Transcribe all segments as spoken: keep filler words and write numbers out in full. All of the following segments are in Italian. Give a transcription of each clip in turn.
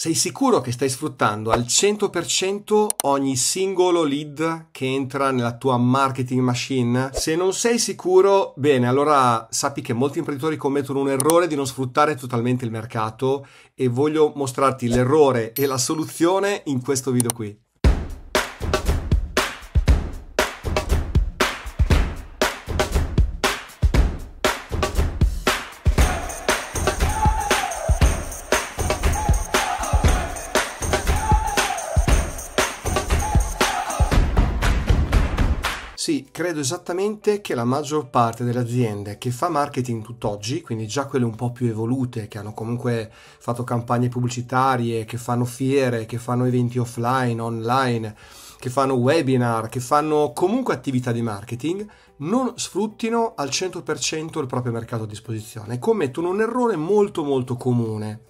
sei sicuro che stai sfruttando al cento per cento ogni singolo lead che entra nella tua marketing machine? Se non sei sicuro, bene, allora sappi che molti imprenditori commettono un errore di non sfruttare totalmente il mercato e voglio mostrarti l'errore e la soluzione in questo video qui. Sì, credo esattamente che la maggior parte delle aziende che fa marketing tutt'oggi, quindi già quelle un po' più evolute, che hanno comunque fatto campagne pubblicitarie, che fanno fiere, che fanno eventi offline, online, che fanno webinar, che fanno comunque attività di marketing, non sfruttino al cento per cento il proprio mercato a disposizione e commettono un errore molto molto comune.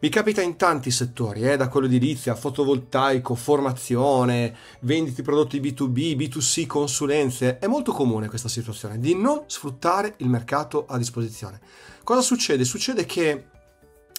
Mi capita in tanti settori, eh, da quello edilizia, fotovoltaico, formazione, vendite prodotti B due B, B due C, consulenze. È molto comune questa situazione di non sfruttare il mercato a disposizione. Cosa succede? Succede che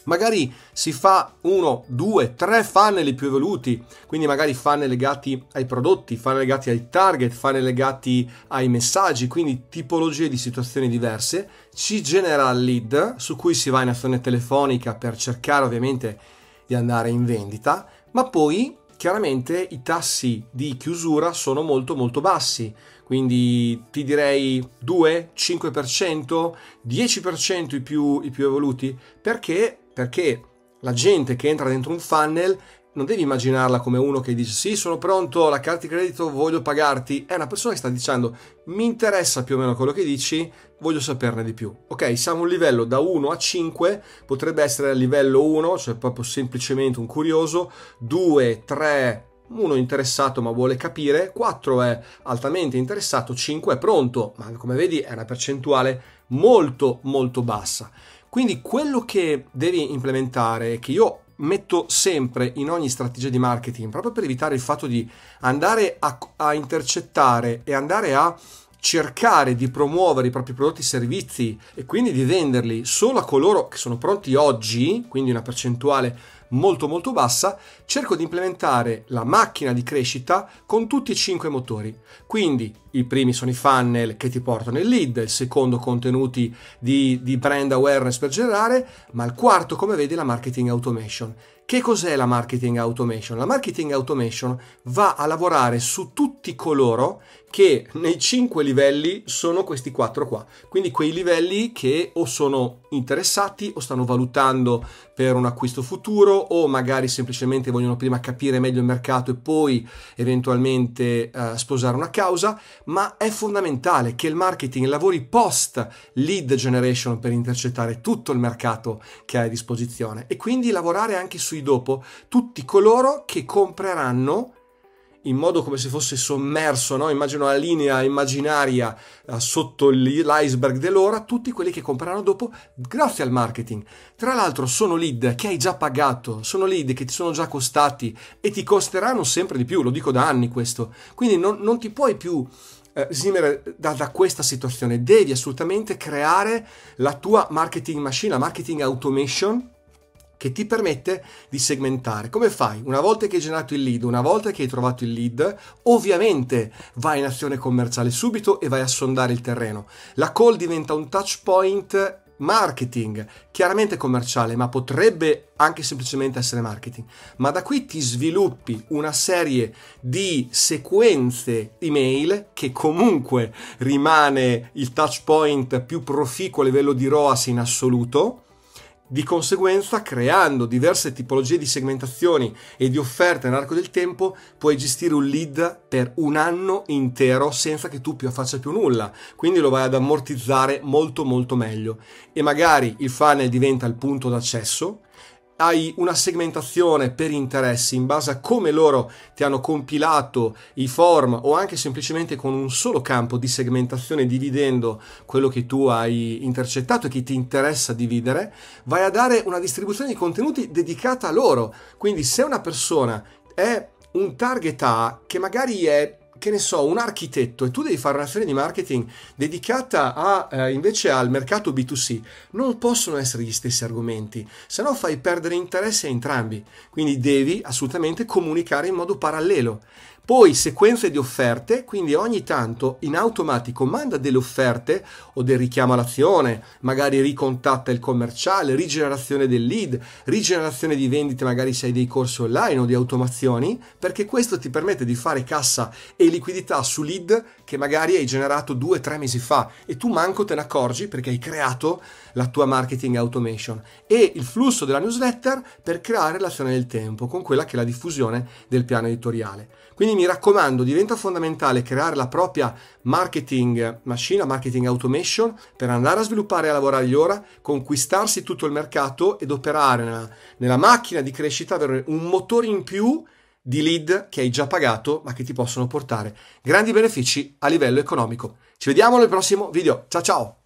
magari si fa uno, due, tre funnel più evoluti, quindi magari funnel legati ai prodotti, funnel legati ai target, funnel legati ai messaggi, quindi tipologie di situazioni diverse, ci genera il lead su cui si va in azione telefonica per cercare ovviamente di andare in vendita, ma poi chiaramente i tassi di chiusura sono molto molto bassi, quindi ti direi due, cinque per cento, dieci per cento i più, i più evoluti, perché Perché la gente che entra dentro un funnel non devi immaginarla come uno che dice sì, sono pronto, la carta di credito, voglio pagarti. È una persona che sta dicendo mi interessa più o meno quello che dici, voglio saperne di più. Ok, siamo a un livello da uno a cinque, potrebbe essere a livello uno, cioè proprio semplicemente un curioso, due, tre, uno interessato ma vuole capire, quattro è altamente interessato, cinque è pronto, ma come vedi è una percentuale molto molto bassa. Quindi quello che devi implementare, che io metto sempre in ogni strategia di marketing, proprio per evitare il fatto di andare a, a intercettare e andare a cercare di promuovere i propri prodotti e servizi e quindi di venderli solo a coloro che sono pronti oggi, quindi una percentuale molto molto bassa, cerco di implementare la macchina di crescita con tutti e cinque motori. Quindi i primi sono i funnel che ti portano il lead, il secondo contenuti di, di brand awareness per generare, ma il quarto, come vedi, è la marketing automation. Che cos'è la marketing automation? La marketing automation va a lavorare su tutti coloro che nei cinque livelli sono questi quattro qua, quindi quei livelli che o sono interessati o stanno valutando per un acquisto futuro o magari semplicemente vogliono prima capire meglio il mercato e poi eventualmente eh, sposare una causa, ma è fondamentale che il marketing lavori post lead generation per intercettare tutto il mercato che hai a disposizione e quindi lavorare anche sui dopo tutti coloro che compreranno in modo come se fosse sommerso, no? Immagino la linea immaginaria eh, sotto l'iceberg dell'ora, tutti quelli che compreranno dopo grazie al marketing. Tra l'altro sono lead che hai già pagato, sono lead che ti sono già costati e ti costeranno sempre di più, lo dico da anni questo, quindi non, non ti puoi più esimere da, da questa situazione, devi assolutamente creare la tua marketing machine, la marketing automation, che ti permette di segmentare. Come fai? Una volta che hai generato il lead, una volta che hai trovato il lead, ovviamente vai in azione commerciale subito e vai a sondare il terreno. La call diventa un touch point marketing, chiaramente commerciale, ma potrebbe anche semplicemente essere marketing. Ma da qui ti sviluppi una serie di sequenze email che comunque rimane il touch point più proficuo a livello di R O A S in assoluto. Di conseguenza, creando diverse tipologie di segmentazioni e di offerte nell'arco del tempo, puoi gestire un lead per un anno intero senza che tu più faccia più nulla, quindi lo vai ad ammortizzare molto molto meglio e magari il funnel diventa il punto d'accesso. Hai una segmentazione per interessi in base a come loro ti hanno compilato i form o anche semplicemente con un solo campo di segmentazione dividendo quello che tu hai intercettato e che ti interessa dividere, vai a dare una distribuzione di contenuti dedicata a loro. Quindi se una persona è un target A che magari è che ne so, un architetto, e tu devi fare un'azione di marketing dedicata a, eh, invece al mercato B due C, non possono essere gli stessi argomenti, se no fai perdere interesse a entrambi, quindi devi assolutamente comunicare in modo parallelo. Poi sequenze di offerte, quindi ogni tanto in automatico manda delle offerte o del richiamo all'azione, magari ricontatta il commerciale, rigenerazione del lead, rigenerazione di vendite, magari se hai dei corsi online o di automazioni, perché questo ti permette di fare cassa e liquidità su lead che magari hai generato due o tre mesi fa e tu manco te ne accorgi perché hai creato la tua marketing automation, e il flusso della newsletter per creare l'azione del tempo con quella che è la diffusione del piano editoriale. Quindi mi raccomando, diventa fondamentale creare la propria marketing machine, marketing automation, per andare a sviluppare e a lavorare gli ora, conquistarsi tutto il mercato ed operare nella, nella macchina di crescita, avere un motore in più di lead che hai già pagato ma che ti possono portare grandi benefici a livello economico. Ci vediamo nel prossimo video. Ciao ciao!